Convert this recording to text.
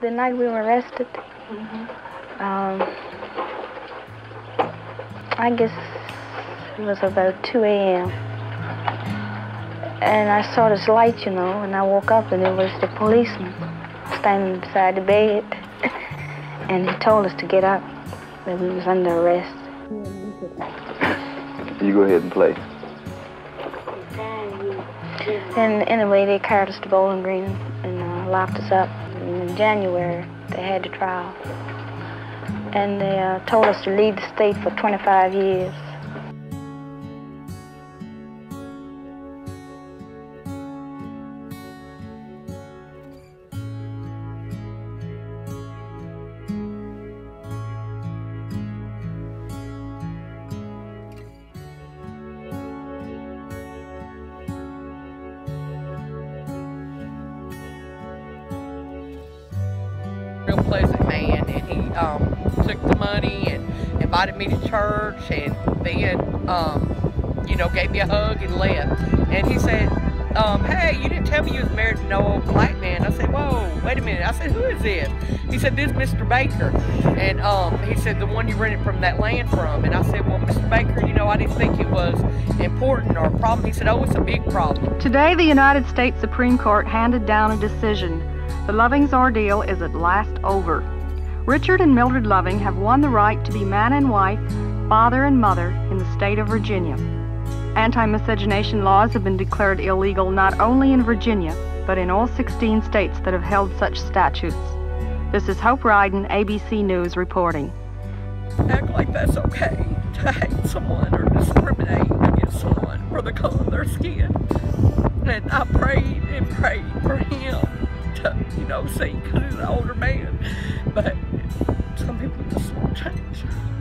the night we were arrested. Mm-hmm. I guess it was about 2 a.m. And I saw this light, you know, and I woke up and it was the policeman standing beside the bed. And he told us to get up, that we was under arrest. You go ahead and play. And anyway, they carried us to Bowling Green and locked us up. And in January, they had the trial. And they told us to leave the state for 25 years. Real pleasant man, and he took the money and invited me to church, and then you know, gave me a hug and left. And he said, hey, you didn't tell me you was married to no old black man. I said, whoa, wait a minute. I said, who is this? He said, this is Mr. Baker. And he said, the one you rented from that land from. And I said, well, Mr. Baker, you know, I didn't think it was important or a problem. He said, oh, it's a big problem. Today, the United States Supreme Court handed down a decision. The Loving's ordeal is at last over. Richard and Mildred Loving have won the right to be man and wife, father and mother in the state of Virginia. Anti-miscegenation laws have been declared illegal not only in Virginia, but in all 16 states that have held such statutes. This is Hope Ryden, ABC News reporting. Act like that's okay to hate someone or discriminate against someone for the color of their skin. And I prayed and prayed for him. You know, see, because he's an older man, but some people just won't change.